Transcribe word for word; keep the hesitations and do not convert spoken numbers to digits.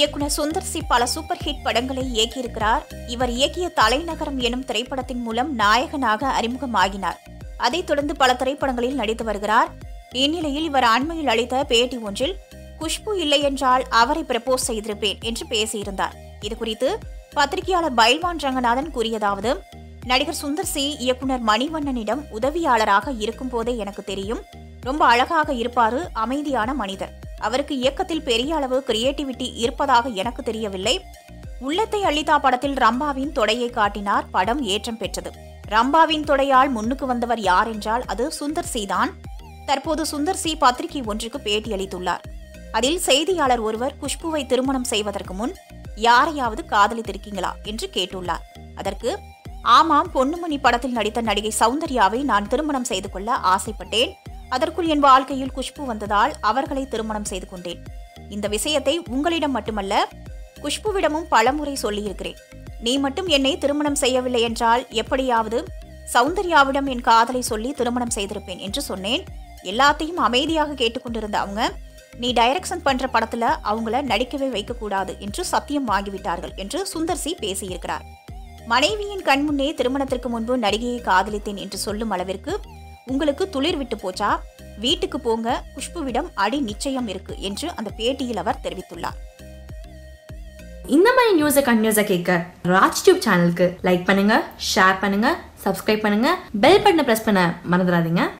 இயக்குனர் சுந்தர்சி பல super hit படங்களை இயக்கியிருக்கிறார். இவர் இயக்கிய தலைநகரம் எனும் திரைப்படத்தின் மூலம் நாயகனாக அறிமுகமாகினார். அதைத் தொடர்ந்து பல திரைப்படங்களில் நடித்து வருகிறார். இந்நிலையில் இவர் அண்மையில் அளித்த பேட்டி ஒன்றில் குஷ்பு இல்லை என்றால் அவரை ப்ரப்போஸ் செய்திருப்பேன் என்று பேசியிருந்தார். இதுகுறித்து பத்திரிகையாளர் பைல்வான் ரங்கநாதன் கூறியதாவது: நடிகர் சுந்தர்சி இயக்குனர் மணிவண்ணனிடம் உதவியாளராக இருக்கும் போதே எனக்கு தெரியும். ரொம்ப அழகாக இருப்பாரு, அமைதியான மனிதர். அவருக்கு இயக்கத்தில் பெரிய அளவு கிரியேட்டிவிட்டி இருப்பதாக எனக்கு தெரியவில்லை. உள்ளத்தை அளித்தா படத்தில் ரம்பாவின் தொடையை காட்டினார். படம் ஏற்றம் பெற்றது. ரம்பாவின் தொடையால் முன்னுக்கு வந்தவர் யார் என்றால் அது சுந்தர்சி தான். தற்போது சுந்தர்சி பத்திரிகை ஒன்றுக்கு பேட்டியளித்துள்ளார். அதில் செய்தியாளர் ஒருவர் குஷ்புவை திருமணம் செய்வதற்கு முன் யாரையாவது காதலித்திருக்கீங்களா என்று கேட்டுள்ளார். அதற்கு ஆமாம், பொன்னுமணி படத்தில் நடித்த நடிகை சௌந்தர்யாவை நான் திருமணம் செய்து கொள்ள ஆசைப்பட்டேன். அதற்குள் என் வாழ்க்கையில் குஷ்பு வந்ததால் அவர்களை திருமணம் செய்து கொண்டேன். இந்த விஷயத்தை உங்களிடம் மட்டுமல்ல, குஷ்புவிடமும் பலமுறை சொல்லியிருக்கிறேன். நீ மட்டும் என்னை திருமணம் செய்யவில்லை என்றால் எப்படியாவது சௌந்தர்யாவிடம் என் காதலை சொல்லி திருமணம் செய்திருப்பேன் என்று சொன்னேன். எல்லாத்தையும் அமைதியாக கேட்டுக்கொண்டிருந்த அவங்க, நீ டைரக்ஷன் பண்ற படத்துல அவங்கள நடிக்கவே வைக்கக்கூடாது என்று சத்தியம் வாங்கிவிட்டார்கள் என்று சுந்தர்சி பேசியிருக்கிறார். மனைவியின் கண்முன்னே திருமணத்திற்கு முன்பு நடிகையை காதலித்தேன் என்று சொல்லும் அளவிற்கு உங்களுக்கு துளிர் விட்டு போச்சா? வீட்டுக்கு போங்க, குஷ்புவிடம் அடி நிச்சயம் இருக்கு என்று அந்த பேட்டியில் அவர் தெரிவித்துள்ளார். இந்த மாதிரி நியூஸை கண்டினியூஸா கேட்க ராஜ் டியூப் சேனலுக்கு லைக் பண்ணுங்க, ஷேர் பண்ணுங்க, சப்ஸ்கிரைப் பண்ணுங்க, பெல் பட்டனை பிரஸ் பண்ண மறந்துடாதீங்க.